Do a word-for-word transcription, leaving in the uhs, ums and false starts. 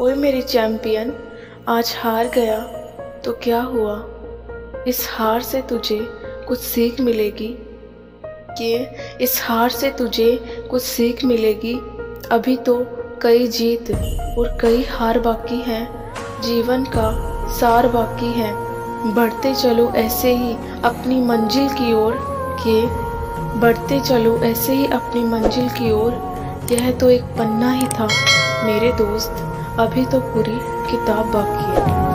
ओए मेरी चैम्पियन, आज हार गया तो क्या हुआ, इस हार से तुझे कुछ सीख मिलेगी कि इस हार से तुझे कुछ सीख मिलेगी। अभी तो कई जीत और कई हार बाकी हैं, जीवन का सार बाकी है। बढ़ते चलो ऐसे ही अपनी मंजिल की ओर के बढ़ते चलो ऐसे ही अपनी मंजिल की ओर। यह तो एक पन्ना ही था मेरे दोस्त, अभी तो पूरी किताब बाकी है।